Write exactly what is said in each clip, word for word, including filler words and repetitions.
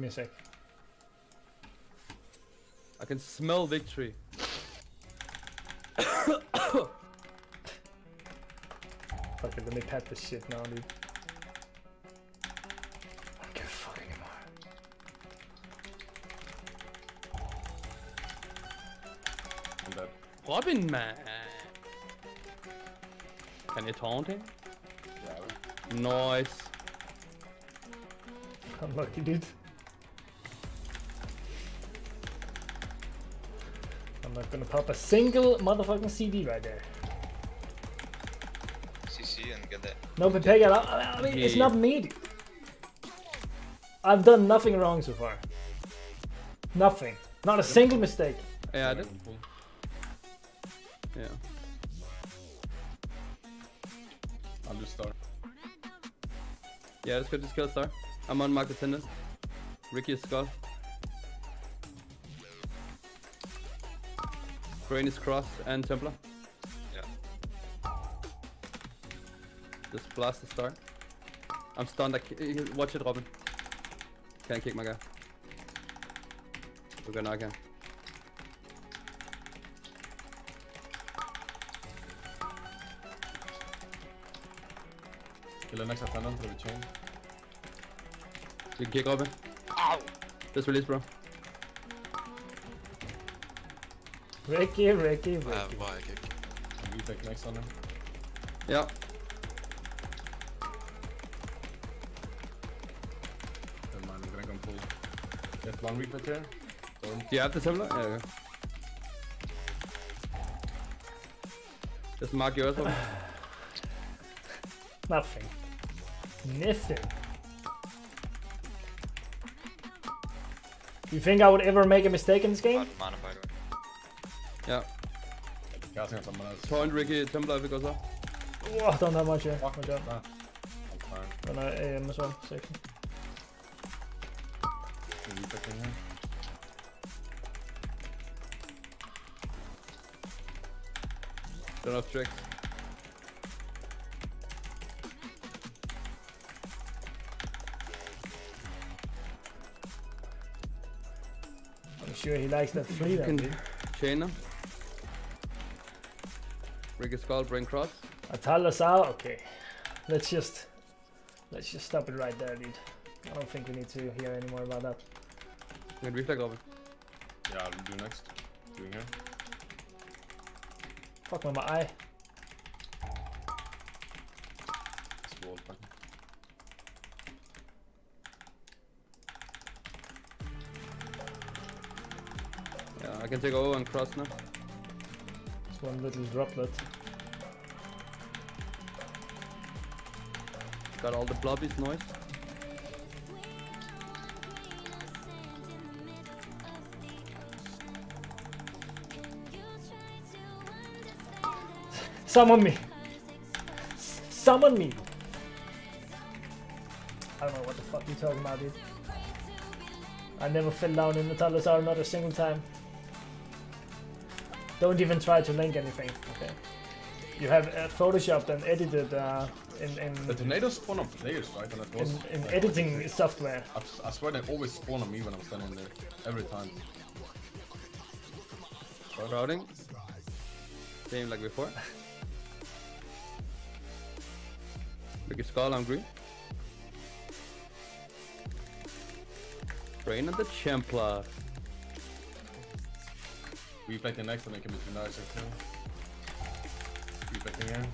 Give me a sec. I can smell victory. Fuck it, let me pat this shit now, dude. I don't give a fuck anymore. I'm dead. Robin, man! Can you taunt him? Yeah. Nice. I'm lucky, dude. I'm not gonna pop a single motherfucking C D right there. C C and get that. No, but Peggy, I, I mean, yeah. It's not me, dude. I've done nothing wrong so far. Nothing. Not a single mistake. Yeah, I did. Yeah. I'll just start. Yeah, let's go, just kill a star. I'm on Mark Attendant. Ricky is skull. Crane is cross and Templar. Yeah. Just blast the star. I'm stunned. I watch it, Robin. Can't kick my guy. We're gonna again. Kill the next attendant for the chain. You can kick Robin. Ow! Just release, bro. Ricky, Ricky, Ricky. Uh, why I kick? Can you take next on him? Yeah. Never mind, I'm gonna come pull. You have one week right there? Do you have the similar? Yeah, yeah. Just mark yours up. Nothing. Nothing. You think I would ever make a mistake in this game? Mana, by the way. Yeah. Yeah, I think someone else. Point Ricky, Templar if it goes up. Oh, I've done that much, yeah. Fuck my job. Nah. I'm fine. And I A M as well, section. Can you back in here? Don't have tricks. Sure, he likes that freedom, dude. Chain him. Rick is called, bring cross. Atal Dazar, okay. Let's just, let's just stop it right there, dude. I don't think we need to hear any more about that. You can reflect over. Yeah, I'll do next. Doing here. Fuck my, my eye. It's wall button. I can take over and cross now. It's one little droplet. Got all the blobbies noise. Summon me! S summon me! I don't know what the fuck you're talking about, dude. I never fell down in Atal Dazar, not a single time. Don't even try to link anything, okay? You have uh, photoshopped and edited uh, in, in... The tornadoes spawn on players, right? And was, in in like, editing like, software. I, I swear they always spawn on me when I'm standing there. Every time. Routing. Same like before. Big skull, I'm green. Brain of the Champla. We back the next one, I can be two nice or two. We back in here.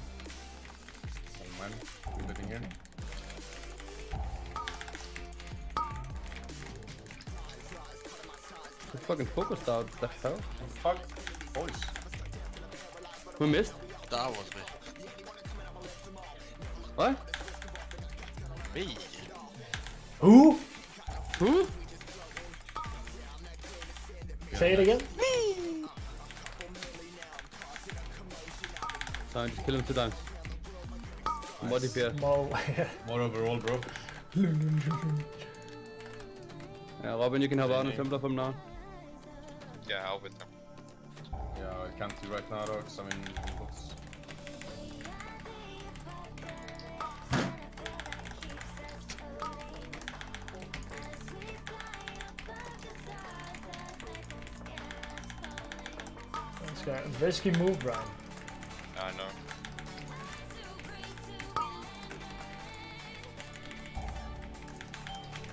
One man, we back in here. We're fucking focused out, what the hell? Fuck, boys. Who missed? That was me. What? Me. Who? Who? Yeah, say it again. Just kill him two times. Nice. Body P S. More, more overall, bro. Yeah, Robin, you can have out on Templar from now. Yeah, I'll with them. Yeah, I can't do right now, though, because I'm in inputs. guy. Risky move, bro. I know.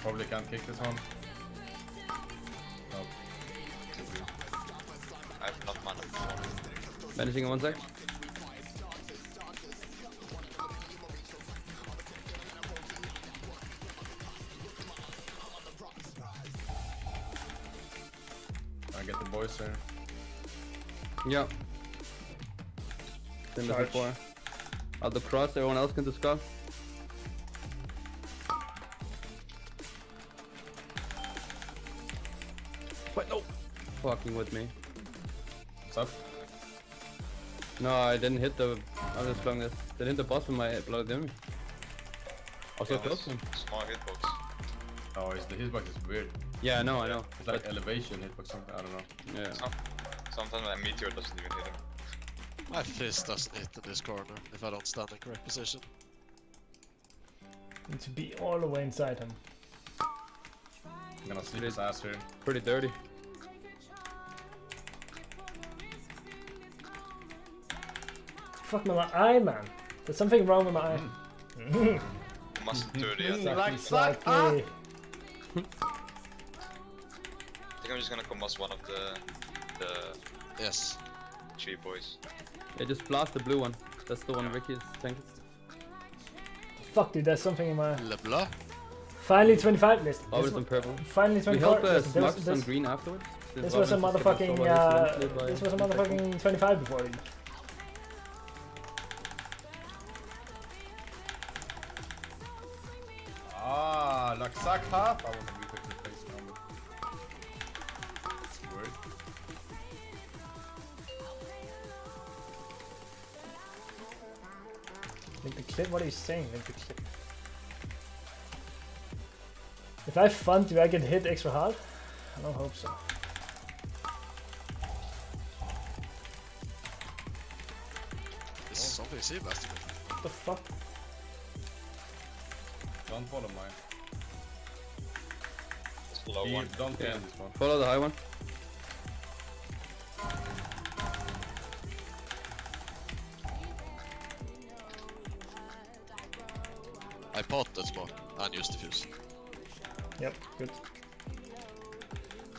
Probably can't kick this one. Nope. I have not mana. Managing in one sec. I get the boys here. Yeah. Same as before. Out the cross, everyone else can discuss. What? No! Fucking with me. What's up? No, I didn't hit the... I just flung this. Didn't hit the boss with my blood damage. Also yeah, close him. Small hitbox. Oh, it's, the hitbox is weird. Yeah, I know, I know. It's like but... elevation hitbox something, I don't know. Yeah. Some, sometimes my meteor doesn't even hit him. My fist doesn't hit in this corner if I don't stand in correct position. Need to be all the way inside him. I'm gonna sleep his ass here. Pretty dirty. Fuck my eye, man. There's something wrong with my eye. Mm. Must do it. Like suck. Ah. I think I'm just gonna combust one of the the yes three boys. Yeah, just blast the blue one. That's the one Ricky is tanking. Fuck, dude. There's something in my. Le blah. Finally twenty-five list. Always on purple. Finally twenty-five. We helped Smux on green afterwards. This was a motherfucking. Uh, this was a motherfucking twenty-five before. Dude. Ah, like sack half. I want to repick the face now. It's worth. Link the clip. What are you saying? Link the clip. If I fund, do I get hit extra hard? I don't hope so. This is something to see, Bastard. What the fuck? Don't follow mine. That's low one. Don't yeah. this one. Follow the high one. I bought that spot and used the fuse. Yep, good.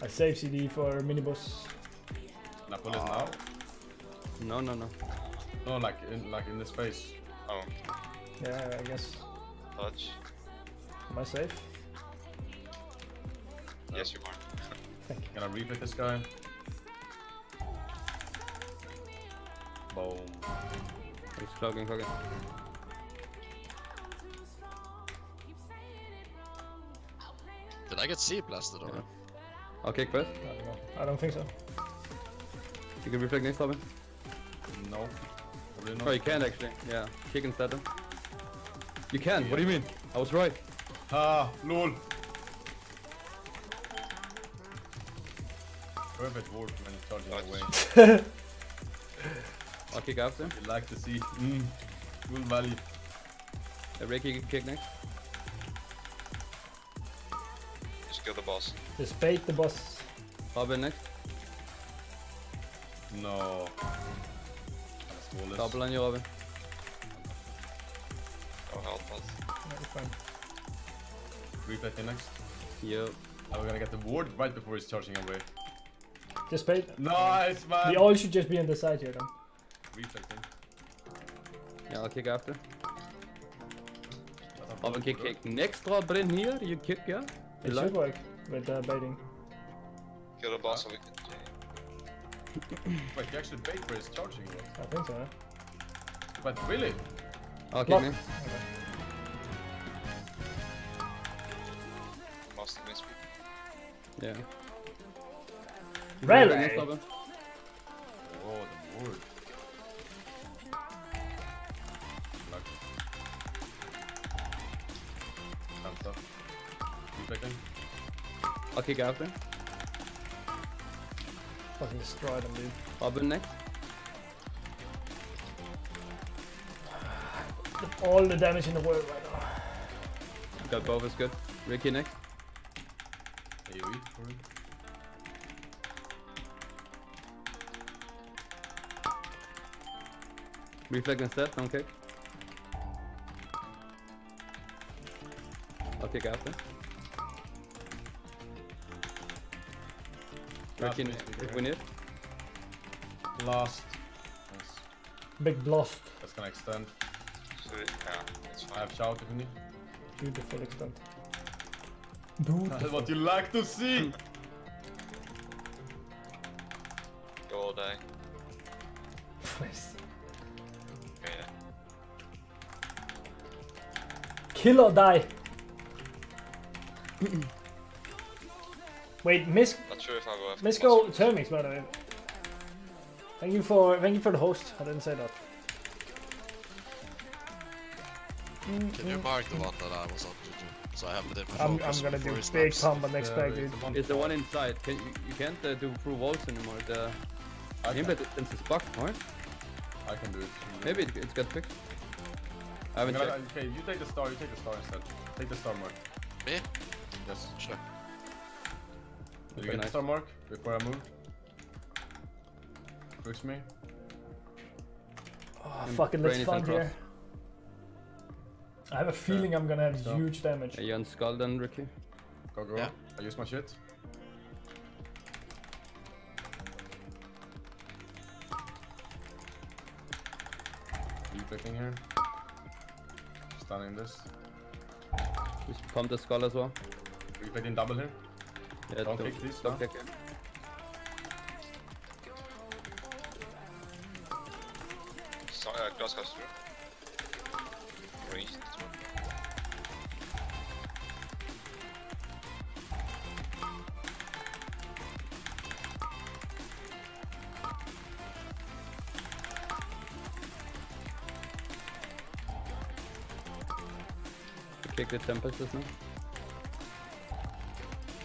I save C D for miniboss. Napoli oh. now? No, no, no. No, like in, like in the space. Oh. Yeah, I guess. Touch. Am I safe? No. Yes, you are. Thank you. Can I repick this guy? Boom. He's clogging, clogging. Did I get C blasted or? Yeah. I'll kick first. I don't know. I don't think so. You can reflect next time. No. Probably not. Oh, you can actually. Yeah. Kick instead then. You can. Yeah. What do you mean? I was right. Ah, lol. Perfect ward when you charge it away. I'll kick after. You like to see. Mm. Full value. Yeah, Ricky, you can kick next. Kill the boss. Just bait the boss. Bobby next. No. Double on you, Robin. Oh, help us. No, you're fine. Repack you next. Yep. Now we're gonna get the ward right before he's charging away. Just bait. Nice, man. We all should just be on the side here, then. Repack him. Yeah, I'll kick after. Robin kick, kick. Next, Robin here. You kick, yeah? It like? Should work with uh, baiting. Kill the boss so we can... Wait, you actually bait where he's charging it? I think so, yeah. But really? Okay, no. Okay. Must have missed me. Yeah. Really? Oh, the ward. I'll kick after. Fucking destroy them, dude. Robin next. All the damage in the world right now. Got both, is good. Ricky next. A O E for it. Reflect instead, don't kick. I'll kick after. Reckon if we need. Blast. Nice. Big blast. That's gonna extend. So, yeah, it's fine. I have shout if you need. Beautiful extend. Beautiful. That's what you like to see! Go all day. Nice. Yeah. Kill or die! Wait, Miss. Not sure if I go after Misco Termix, by the way. Thank you for thank you for the host. I didn't say that. Can you mark the one that I was up to do? So I have a different. I'm, I'm gonna do big combo next uh, back, dude. It's the one inside. Can you, you can't uh, do through walls anymore. The impact distance is bugged, right? I can do it. Maybe it, it's got fixed. I haven't gonna, checked. Okay, you take the star. You take the star instead. Take the star mark. Me? Yes, sure. Did you get nice. The star mark before I move? Fix me. Oh, and fucking let's fun here. I have a feeling yeah. I'm gonna have so. huge damage. Are you on Skull then, Ricky? Go, go. Yeah. I use my shit. Are you clicking here? Stunning this. Just pump the Skull as well. Are you clicking double here? Yeah, don't, don't kick this. Don't kick him. Sorry, uh, glass goes through. Kick the Tempest now.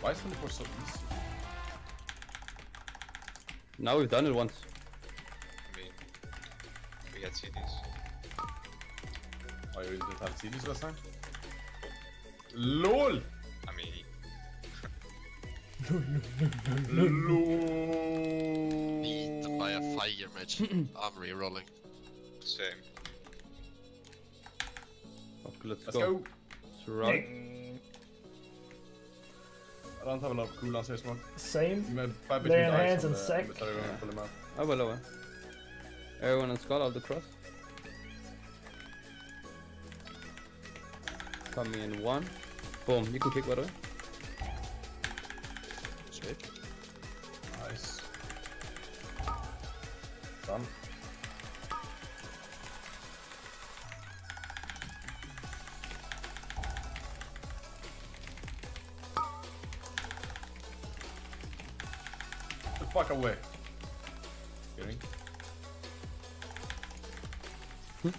Why is it so easy? Now we've done it once. I mean, we had C Ds. Oh, you didn't have C Ds last time? LOL! I mean... LOL! Beat by a fire match. I'm re-rolling. Same. Okay, let's, let's go. go. Run. I don't have a lot of cooldown here, Smoke. Same. Lay on hands and sack. Yeah. I will lower. Everyone on Skull, I'll do cross. Come in one. Boom, you can kick right away. Sweet. Nice. Done. Fuck away. Kidding. Hmm.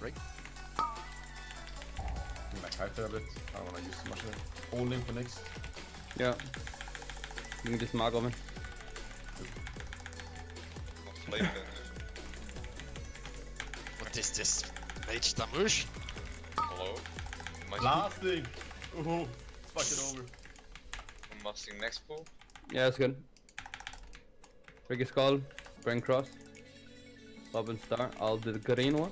Break. I'm back hyped a bit. I don't wanna use too much of it. Holding for next. Yeah. You can just mark on me. What is this? Mage damage? Hello? Blasting! Oh, fuck it over. I'm busting next pool. Yeah, that's good. Ricky Skull, Brain Cross, Robin Star, I'll do the green one.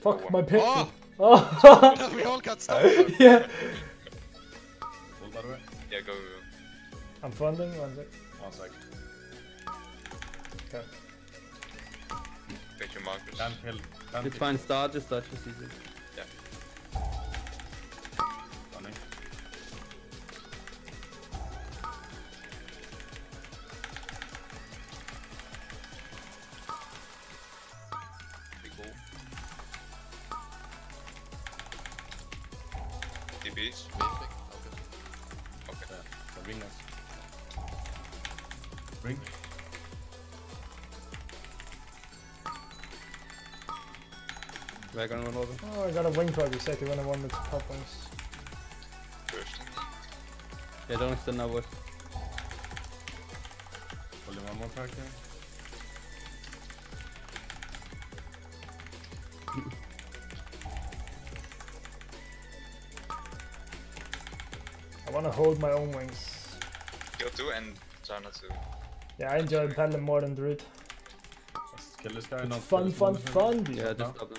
Fuck oh, my pick! Oh! Oh. We all got stuck! Yeah! Hold that away. Yeah, go, go, go. I'm fronting, one sec. One sec. Okay. Can't kill. Can't it's kill. Fine, start, just start, just easy. Yeah. Running. Pretty cool. D Bs? Okay. Okay. Yeah. Ring us. Ring? I gonna run over? Oh, I got a wing probably second when I wanted to pop us. First. Yeah, don't extend that wood. Only one more pack here. I want to hold my own wings. Kill two and try not to. Yeah, I enjoy paddling more than Druid. Just kill this guy. It's not fun, fun, fun, dude. Yeah, just stop.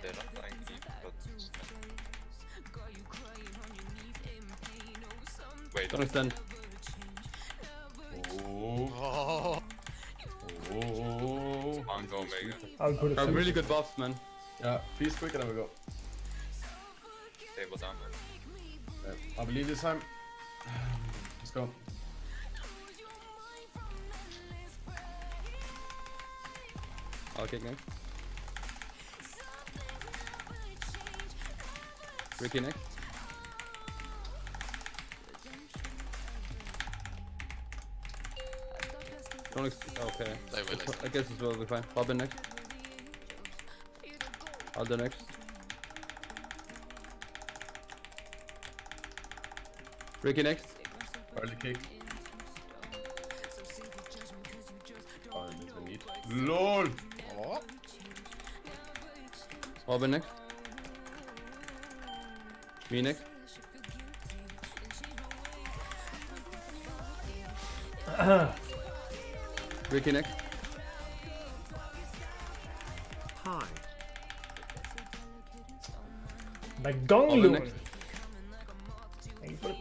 They're not dying deep, but... Wait. Don't extend. Oh. Oh. I'm going mega. I'll put it. I'm really good buffs, man. Yeah, please quick and then we go. Table down, man. Yeah, I believe this time. Let's go. I'll kick next. Ricky next. Don't ex okay. I guess it will be fine. Bobbin next. I'll do next. Ricky next. Early kick. Oh, I need. LOL! Oh. Robin next. Me next. Ricky next. Hi. Like Gonglu.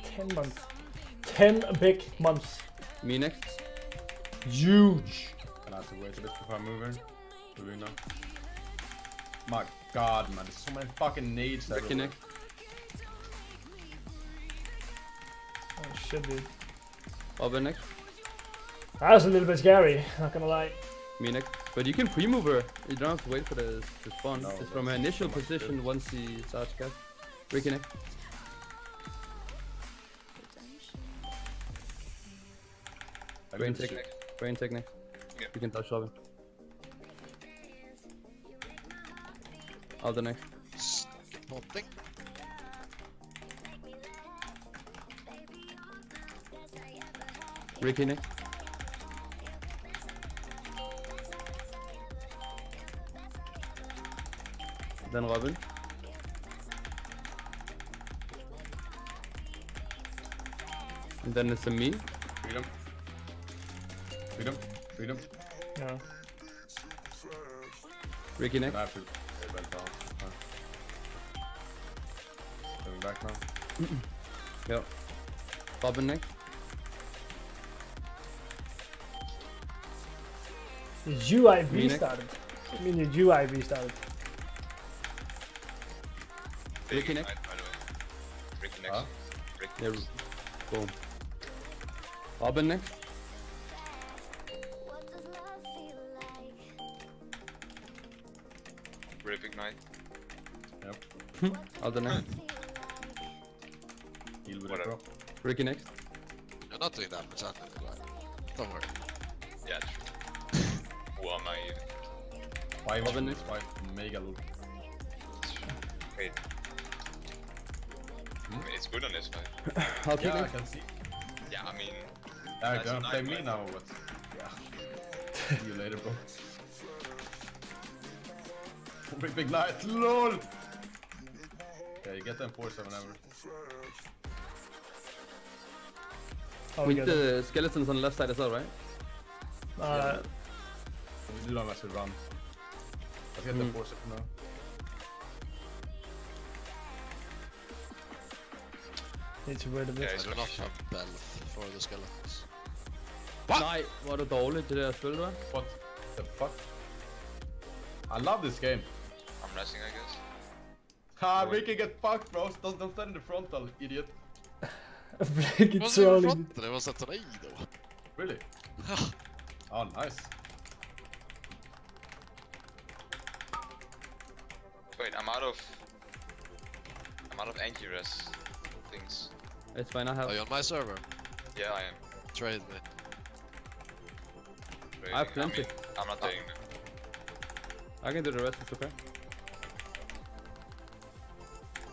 ten months. ten big months. Me next. Huge. I have to wait a bit before I'm moving. Moving now. My god, man. There's so many fucking nades there. Ricky next. Oh shit, dude. Over next. That was a little bit scary, not gonna lie. Me next. But you can pre-move her. You don't have to wait for the spawn. No, it's from her initial position good. Once she starts cast. Ricky next. Brain tech next. Brain tech next. Yeah. You can touch Robin. I'll do next. Nothing. Ricky next. Then Robin. And then it's a me. Freedom. Freedom. Freedom. Yeah. Ricky next. Coming back now. Yep. Bobbin next. The U I V started. I mean the U I V started. Ricky next. Ricky next. Huh? Ricky next. Yeah. Boom. Bobbin next. Ignite. Yep. Other next. Heal with it, bro. Ricky next. You're not doing that much after the line. Don't worry. Yeah, true. Who am I even? Why Robin next? Why mega loot? Wait. Hmm? I mean, it's good on this fight. I'll yeah, I can see. Yeah, I mean. They're gonna play me now or what? Yeah. See you later, bro. Big big light, LOL! Yeah, you get them four seven ever. We need the skeletons on the left side as well, right? Uh... Yeah. Long as we run. Let's get mm. them four seven now. Need to wait a bit. Yeah, he's not a bell for the skeletons. What? Nej, var det dårligt det der spil, der? What the fuck? I love this game. I'm resting, I guess. Ha, Ricky get fucked, bro. Don't, don't stand in the frontal, idiot. Ricky trolling. It was a tornado. Really? Oh, nice. Wait, I'm out of... I'm out of anti-res things. It's fine, I have. Are you on my server? Yeah, I am. Trade me. Trading. I have plenty. I mean, I'm not doing it. I can do the rest, it's okay.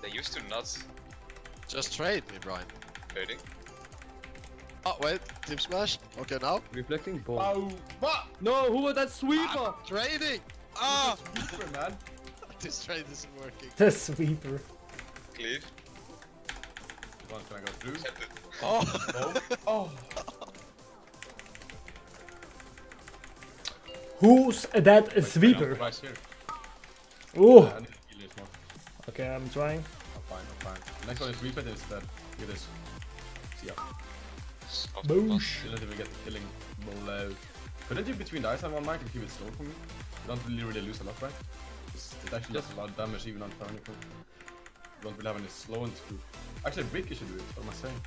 They used to not. Just trade me, Brian. Trading. Oh, wait, team smash. Okay, now. Reflecting ball. Oh, what? No, who was that sweeper? I'm trading! Ah! Oh. Sweeper, man. This trade isn't working. The sweeper. Clear. Come on, can I go blue? Oh! Oh! Who's that wait, sweeper? Oh! Yeah, okay, I'm trying. I'm fine, I'm fine. The next one is sweeper, is that. It is. See ya. Boosh! Unless we get the killing below. Couldn't you between the ice and one mic and keep it slow for me? You don't really, really lose a lot, right? It's, it actually does a lot of damage even on Tyrannical. You don't really have any slow and screw. Actually, Vic, you should do it. What am I saying?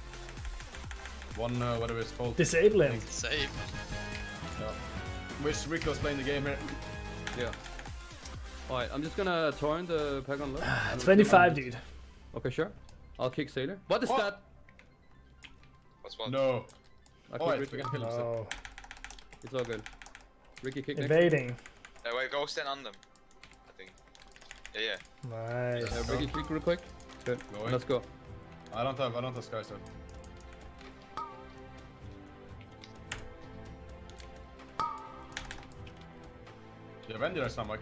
One, uh, whatever it's called. Disable him. Disable. Yeah. Wish Rick was playing the game here. Yeah. Alright, I'm just gonna torrent the pack on low. twenty-five, dude. Okay, sure. I'll kick Sailor. What is oh. that? What's what? No. I oh, wait, we can kill him. No. It's all good. Ricky kick next. Evading. Uh, wait, go stand on them. I think. Yeah, yeah. Nice. Uh, Ricky kick real quick. Good. Going. Let's go. I don't have, I don't have Sky, so. Do you have Vendor or something?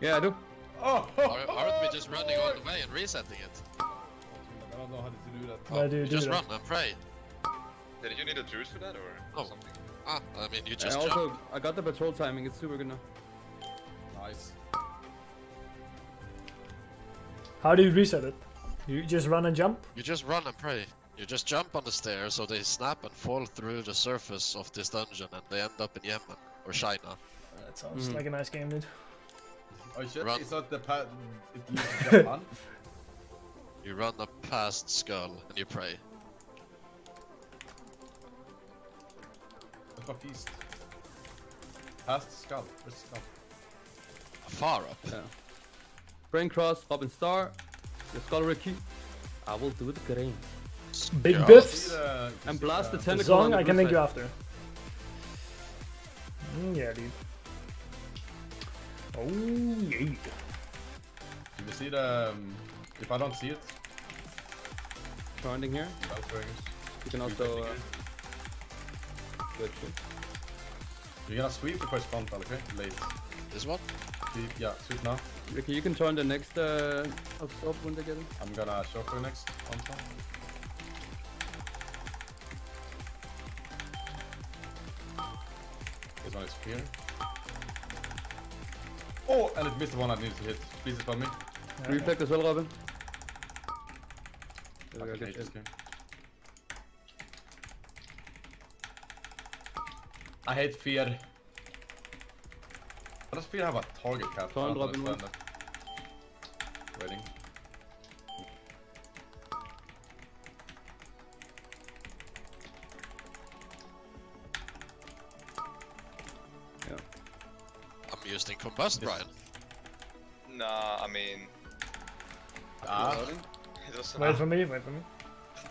Yeah, I do. Oh! Aren't we just running all the way and resetting it? I don't know how to do that. Oh, I do, you do just that. Run and pray. Yeah, did you need a juice for that or oh. something? Ah, I mean, you just I also, jump. I got the patrol timing, it's super good now. Nice. How do you reset it? You just run and jump? You just run and pray. You just jump on the stairs so they snap and fall through the surface of this dungeon and they end up in Yemen or China. That sounds mm. like a nice game, dude. Oh shit, run. It's not the path. You run up past Skull and you pray. Look up east. Past Skull. Where's Skull? Far up. Yeah. Brain cross, Robin Star. The Skull Ricky. I will do the game. Big yeah. biffs. The, and blast the, the tentacle. Song, on the I can make you after. Mm, yeah, dude. Oh yeah. Did you see the? Um, if I don't see it, surrounding here. You can also. Uh, good shit. You're gonna sweep the first spawn, okay? Late. This one? Sweep, yeah, sweep now. Okay, you can turn the next. Uh, up, up when they get it. I'm gonna show for the next one. This one is here. Oh, and it missed the one I needed to hit. Please spam me. Yeah. Reflect as well, Robin. I can hate this game. I hate fear. Why does fear have a target cap? Turn, Robin. Waiting. Using combust, Brian. Nah, I mean. Ah. Wait for me, wait for me.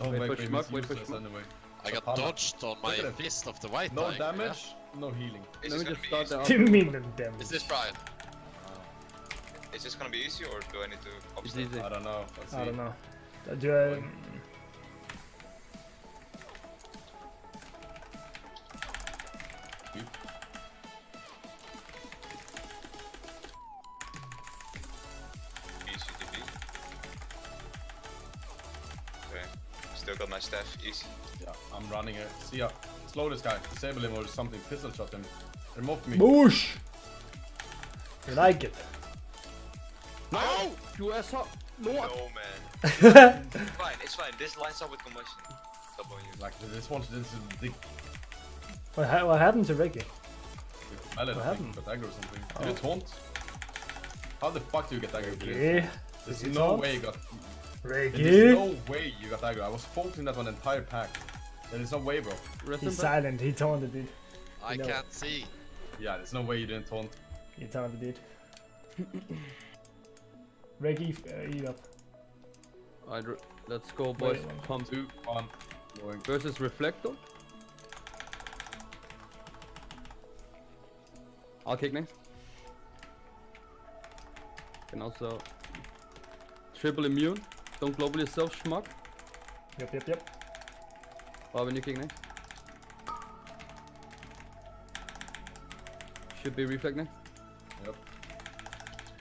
Don't wait, wait for smoke, wait for smoke. Anyway. I got Apollo. Dodged on my fist of the white No tank, damage, yeah? No healing. Let me just start that. Didn't mean the damage. Is this Brian? Uh, is this gonna be easy or do I need to obstacle? I don't know. Let's see. I don't know. Do I... Still got my staff, easy. Yeah, I'm running here. See ya. Slow this guy. Disable him or something. Pistol shot him. Remove me. Boosh! You like it. No! Oh! You asshole! No, no man. It's fine, it's fine. This lines up with combustion. Stop on you. Like, this one, this is the... What, ha what happened to Ricky? I let what happened? Got aggro or something. Oh. Did you taunt? How the fuck do you get aggro? Okay. There's Did no way you got... Ricky. There's no way you got aggro. I was faulting that one entire pack. There is no way, bro. Rest He's silent. He taunted, dude. I no. can't see. Yeah, there's no way you didn't taunt. He taunted, dude. Ricky, uh, eat up. I'd re let's go, boys. Pump. Two, one. Going. Versus Reflector. I'll kick next. And also triple immune. Don't global yourself, schmuck. Yep, yep, yep. Robin, you kick next. Should be reflect next. Yep.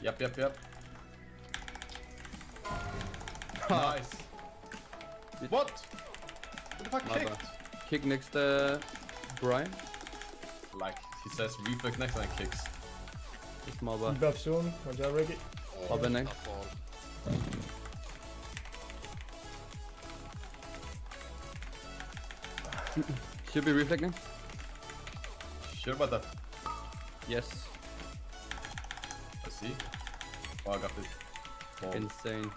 Yep, yep, yep. Nice. What? What the fuck kicked? Bad. Kick next, uh, Brian. Like, he says reflect next and kicks. It's my bad. Buff soon, watch out, Ricky. Robin next. Should be reflect next. Sure about that. Yes. I see. Oh, I got this. Ball. Insane.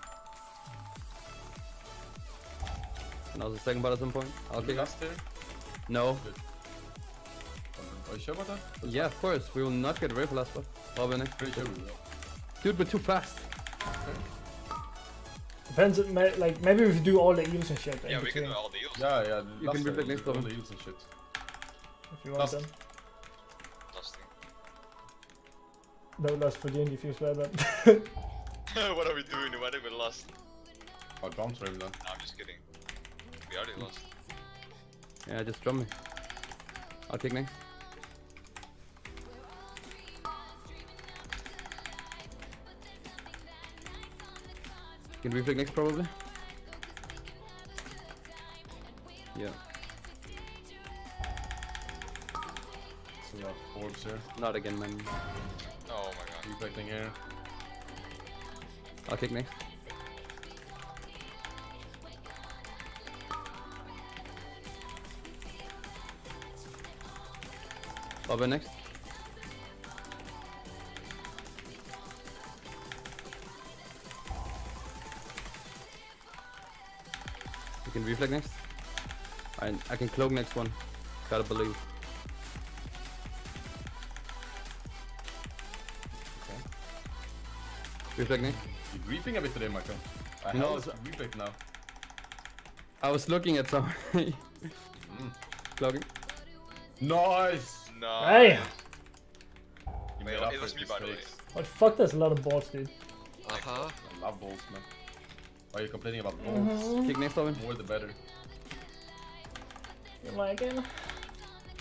And I was the second part at some point. I'll kick last here? No. Good. Are you sure about that? That's yeah, fine. Of course. We will not get rid of last part. Robin next. Pretty sure. Dude, we're too fast. Okay. Depends. Like, maybe we do all the heals and shit. Yeah, we between. Can do all the heals. Yeah, yeah. You can reflect next all the heals and shit. If you want them. That was for D and D fuse bad. What are we doing? Why did we lost? Oh, drums are even done. No, I'm just kidding. We already lost. Yeah, just drum me. I'll kick next. Can we reflect next probably? Yeah. So we have orbs here. Not again, man. Oh my god. Reflecting here. I'll kick next. Bobber next. You can reflect next. I, I can cloak next one. Gotta believe. Reflect next. You're griefing a bit today, Michael. I no, have a reflect now. I was looking at someone. mm. Clogging. Nice! No. Hey! You made it up it was me, by the way. What the fuck? That's a lot of balls, dude. Uh huh. I love balls, man. Why are you complaining about balls? Uh -huh. Kick next, Robin. More the better. You like him?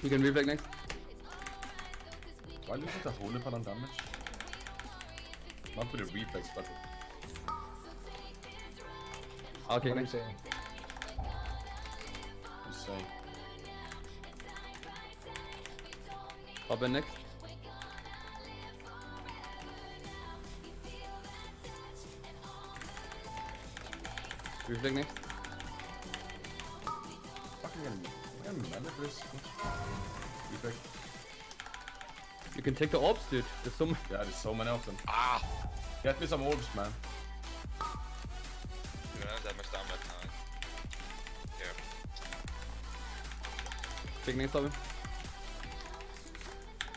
You can reflect next. Why lose it a whole lot of damage? Not for the reflex, but okay, what are you saying? I'm saying. Robin next. Reflex next. Fucking hell, man, it is. Reflex. You can take the orbs, dude. There's so many. Yeah, there's so many of them. Ah! Get me some orbs, man. You don't have that much damage now. Yeah. Big next, Robin.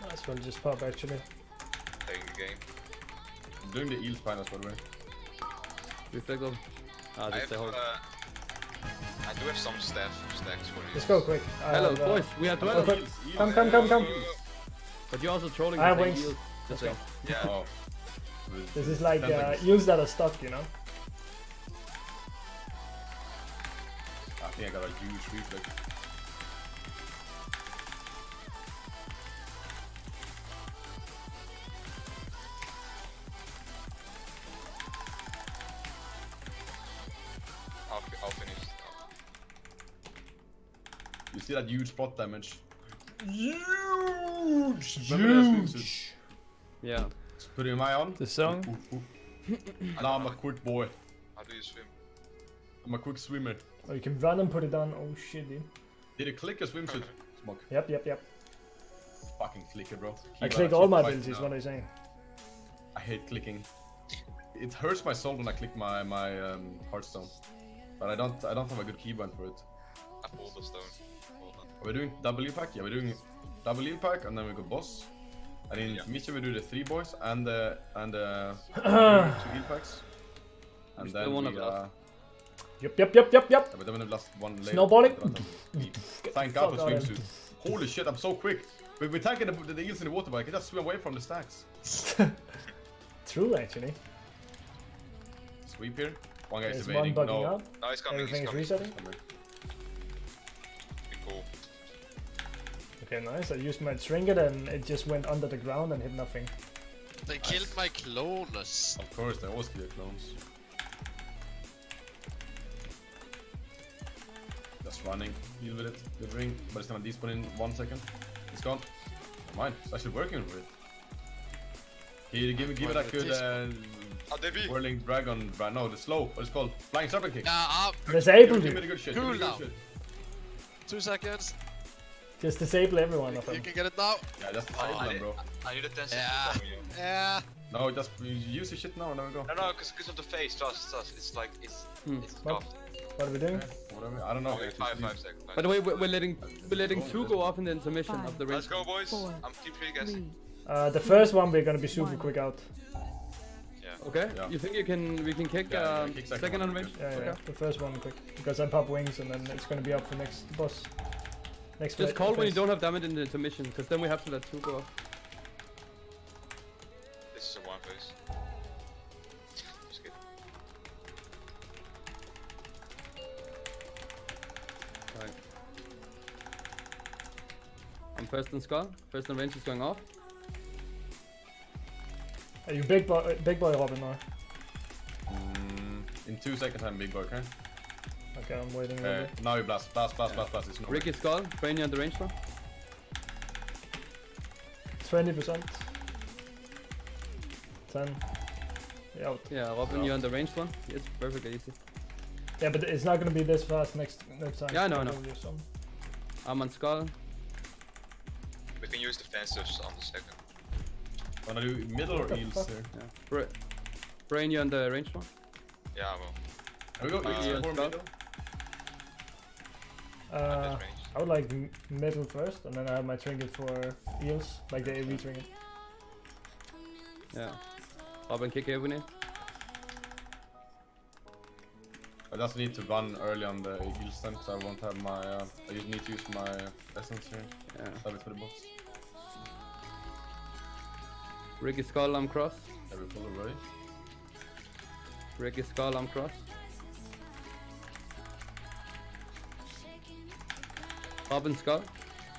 Nice one, just pop actually. Taking the game. I'm doing the eel spine as well, right? Reflect them. Ah, just the hold. I do have some staff stacks for you. Let's go quick. Uh, Hello, uh, boys. We are twelve. Eels, eels. Come, come, come, come. But you're also trolling I the same heals. Let's go. Yeah. Oh. This is like uh, heals that are stuck, you know? I think I got a huge reflex. I'll, I'll finish. You see that huge pot damage? Huge! Huge! Yeah. Just putting my on. The song? Ooh, ooh, ooh. Now I'm a quick boy. How do you swim? I'm a quick swimmer. Oh, you can run and put it on. Oh shit, dude. Did it click or swimsuit? Smoke. Yep, yep, yep. Fucking clicker, bro. Keep I click all my abilities, right what I'm saying. I hate clicking. It hurts my soul when I click my, my um, heartstone. But I don't I don't have a good keybind for it. I pulled the stone. We're doing W pack, yeah. We're doing W pack, and then we go boss. And in yeah. Mitchell we do the three boys and the and the two heal packs. And we then we uh, Yep, yep, yep, yep, yep. But then we've lost one later. Snowballing. Thank God for swimsuit. Holy shit, I'm so quick. We're, we're tanking the, the eels in the water, but I can just swim away from the stacks. True, actually. Sweep here. One guy is evading. No. Up. No, he's coming. Everything he's coming. Is resetting. Cool. Okay, nice. I used my trinket and it just went under the ground and hit nothing. They nice. Killed my clones. Of course, they always kill clones. Just running, deal with it, delivering, but it's gonna despawn in one second. It's gone. Never mind, it's actually working with it. Here, give, give it a good uh, whirling dragon. No, the slow, what is it called? Flying serpent kick. Uh, disable. Give me the good shit. Cool now. Shit. Two seconds. Just disable everyone you, of them. You can get it now. Yeah, just disable oh, them, I bro. I need attention. Yeah. Yeah. No, just use the shit now and then we go. No, no, because of the face. Trust, trust. It's like, it's, mm. it's what? Tough. What are we doing? Okay. Whatever. I don't know. Okay, five, five seconds. By the way, we're, we're letting we're letting two go off in the intermission five, of the race. Let's go, boys. Four, I'm keep guessing. Uh, the first one we're gonna be super one. quick out. Yeah. Okay. Yeah. You think you can? We can kick. Yeah, uh, yeah, kick second, second on range. Yeah, yeah. Okay. The first one quick because I pop wings and then it's gonna be up for next boss. Next. Just call when you don't have damage in the intermission because then we have to let two go off. This is a one face. I'm first in skull. First in range is going off. Are you big boy, big boy Robin or? Mm, in two seconds I'm big boy, okay? Okay, I'm waiting. Uh, now you blast, blast, blast, yeah. blast, blast. It's no Ricky skull, brain you on the range though. twenty percent. ten. You're out. Yeah, Robin, you're on the range one. It's perfectly easy. Yeah, but it's not gonna be this fast next, next time. Yeah, no, no. I'm on skull. We can use defensives on the second. I wanna do middle or eels here? Yeah. Bra Brain, you on the range one? Yeah, I will. Are we going eels before middle? Uh, I would like middle first, and then I have my trinket for eels, like the A V trinket. Yeah. Up and kick here, we need. I just need to run early on the heal stand, so I won't have my. Uh, I just need to use my essence here. Yeah. Save it for the boss. Ricky skull, I'm cross. Have we pulled away? Ricky skull, I'm cross. Robin skull.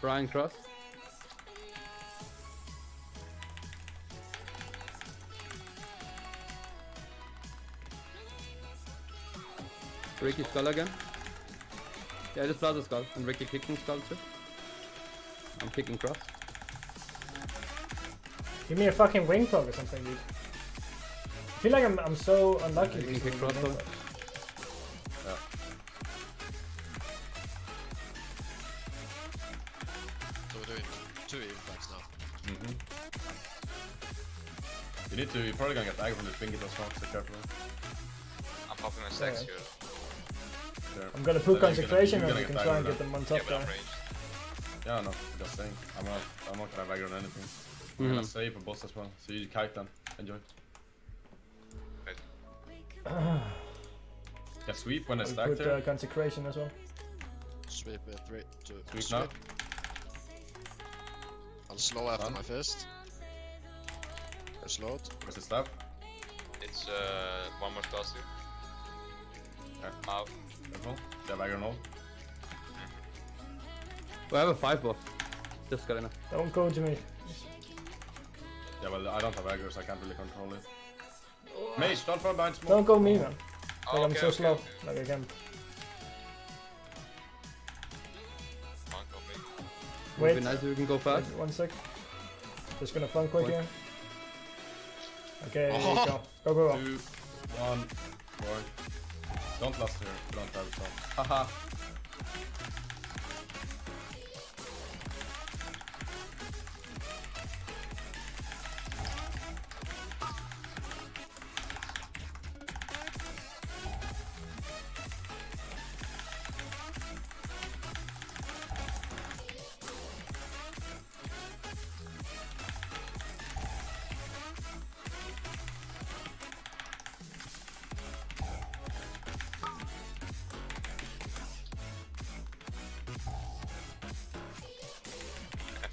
Brian cross. Ricky skull again. Yeah, just blast the skull and Ricky kicking skull too. I'm kicking cross. Give me a fucking wing plug or something, dude. I feel like I'm I'm so unlucky. You can kick cross though. Yeah. So we're doing two impacts now. Mm-hmm. You need to. You're probably gonna get ag from the fingers as well. So careful. I'm popping my stacks here. I'm gonna put so concentration gonna, and we can try and get them on top yeah, there. Yeah, no, just saying. I'm not, I'm not gonna background anything. I'm mm-hmm. gonna save a boss as well, so you kite them. Enjoy. Right. Uh, yeah, sweep when I stack there. Uh, consecration as well. Sweep, uh, three, two, sweep, sweep now. I'll slow after Done. my first. I slowed. Where's the staff? It's uh, one more class here. Yeah. Ow. Careful. Yeah, background hold. We have a five buff. Just got enough. Don't go to me. Yeah, well, I don't have aggro, so I can't really control it. Oh. Mage, don't fall behind smoke. Don't go me, man. Oh, like, okay, I'm so okay, slow. Okay. Like, I can't. Come on, go big. Wait. It would be nice if we can go fast. Wait, one sec. Just gonna flank quick here. Okay, oh. Here go. Go, go, go. Two, one, one. Don't last here. Don't have it. Haha.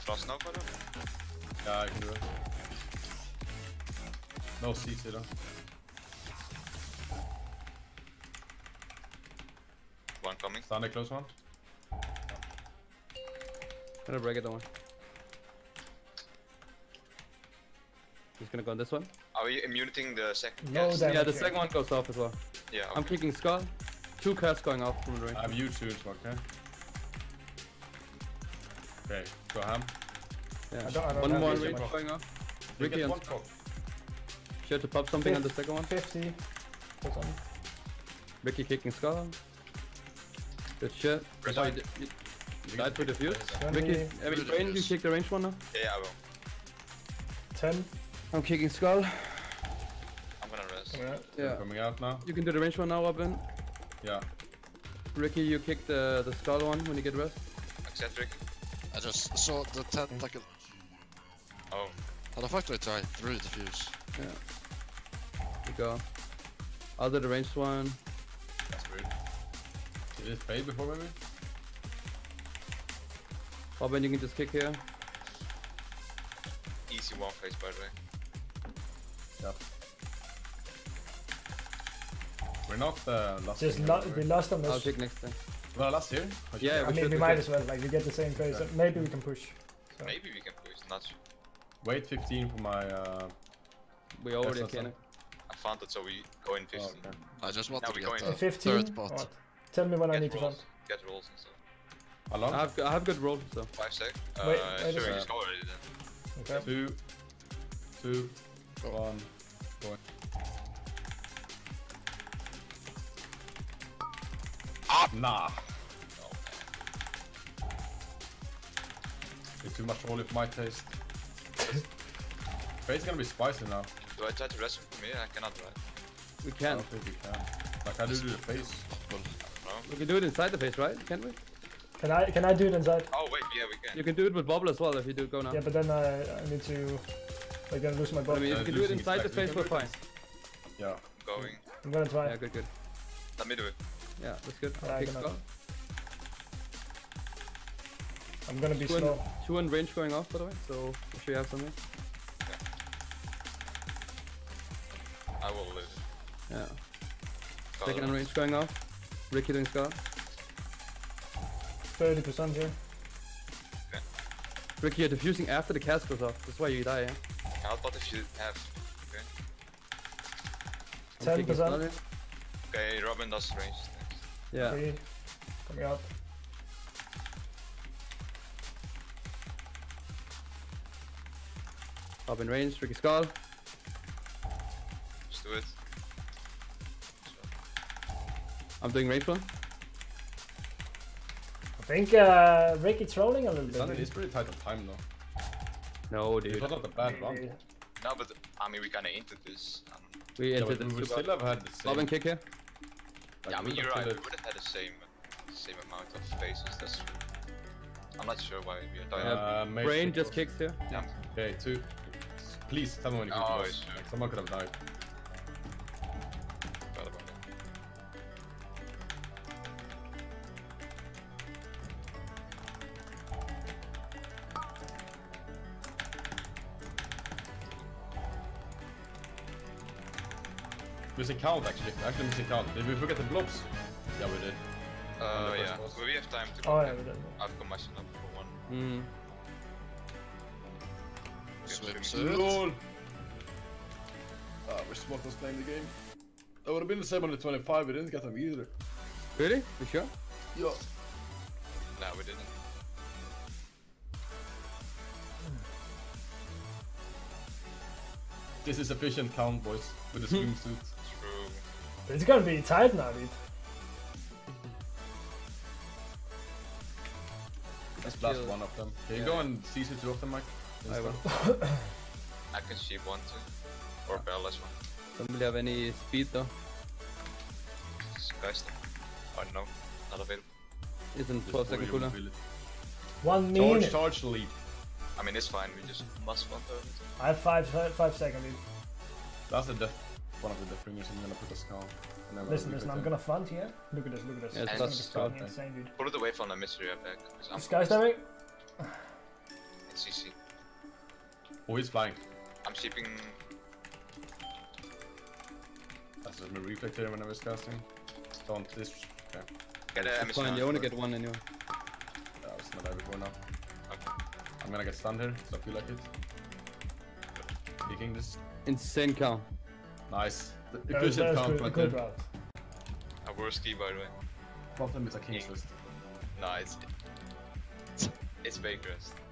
Frost now for you? Yeah, I can do it. No seats either. One coming. Stand a close one. I'm gonna break it down. Just gonna go on this one. Are we immuniting the second? No, yes. Yeah, the second one goes off as well. Yeah. Okay. I'm kicking Skull. Two curves going off from the range. I have you too, okay? Okay, go ham. Yeah. I don't, I don't one more range going off. Ricky and Skull. Sure to pop something on the second one. fifty. Hold on. Ricky kicking Skull. Good shit. Press I, you, you, you died for the fuse. Ricky, every range, you kick the range one now? Yeah, yeah, I will. ten. I'm kicking Skull. I'm gonna rest. Coming out. Yeah. I'm coming out now. You can do the range one now, Robin. Yeah. Ricky, you kick the, the Skull one when you get rest. Accept, Ricky. I just saw the tentacle. Oh. How the fuck do I try through the fuse? Yeah. There you go. I'll do the ranged one. That's weird. Did it fade before maybe? Robin, you can just kick here. Easy one face by the way. Yep. We're not uh, last just la we lost on this. I'll pick next time. Well, last year? Okay. Yeah, we I mean, we might as well, like, we get the same phase. Yeah. Maybe we can push. So. Maybe we can push, not sure. Wait fifteen for my... Uh, we already can. I found it, so we go in fifteen. Oh, okay. I just want now to get the fifteen? Third bot. What? Tell me when get I need rolls. To jump. Get rolls and stuff. How long? I have, I have good rolls, so... five seconds. Uh, wait, I sure, just go already then. Okay. Two. Two. Go. One. Go. Ah! Nah. Too much roll if my taste. Fate's gonna be spicy now. Do I try to rest from here? I cannot ride. We can. I don't think we can. Like I do do the face. We can do it inside the face, right? Can't we? Can I can I do it inside? Oh wait, yeah we can. You can do it with bobble as well if you do go now. Yeah, but then I, I need to like gonna lose my bobble. I mean if you can do it inside the face we're fine. Yeah. I'm going. I'm gonna try. Yeah, good good. Let me do it. Yeah, that's good. Yeah, I can I'm gonna be two slow. In, two in range going off, by the way, so I'm sure you have something. Yeah. I will live. Yeah. Call second in range going off. Ricky doing Scar. thirty percent here. Okay. Ricky, you're defusing after the cast goes off. That's why you die, yeah? I'll bot if you have. Okay. ten percent. Okay, Robin does range. Thanks. Yeah. Three. Coming out. Up in range, Ricky Skull. Just do it. I'm doing range one. I think uh, Ricky's trolling a little it's bit. Not, he's pretty tight on time though. No, dude. It's not the bad one. No, but I mean, we kinda entered this. Um, we yeah, entered this. We still have had the same. Love and kick here. Like, yeah, I mean, you're right. We would have had the same, same amount of faces. That's true. I'm not sure why we are dying. Uh, yeah, Brain just kicks here. Yeah. Okay, two. Please, tell me when you can do this. Someone could have died. Bad about that. Missing count actually. Actually missing count. Did we forget the blobs? Yeah, we did. Uh, yeah. Boss. We have time to go. Oh, yeah, we did. I've got my shit up for one. Mm. L O L! Ah, we're smart on playing the game. That would have been the same on the twenty-five, we didn't get them either. Really? You sure? Yeah. Nah, we didn't. This is efficient count, boys, with the swimsuit. True. It's gonna be tight now, dude. Let's blast one of them. Can yeah. you go and C C two of them, Mike? I will. I can sheep one too. Or bell as well. Somebody have any speed though? Guys, oh no, not available. Isn't twelve second cooler. One minute. Charge, charge, lead. I mean it's fine, we just must one third. I have five, five second lead. That's the death, one of the death ringers, I'm gonna put a skull. Listen, listen, I'm gonna front here. Look at this, look at this. Yeah, that's insane, dude. Put it away from the mystery attack. This guy's dying. C C. Oh, he's flying. I'm shipping. That's just my reflect here when I was casting. Don't this. Okay. Get an M S. You only get one anyway. Yeah, I was not there before now. Okay. I'm gonna get stunned here, so I feel like it. Taking this. Insane count. Nice. The, the good shit count right there. Route. A worse key, by the way. Problem is a king's list. No, it's. It's, it's Baker's.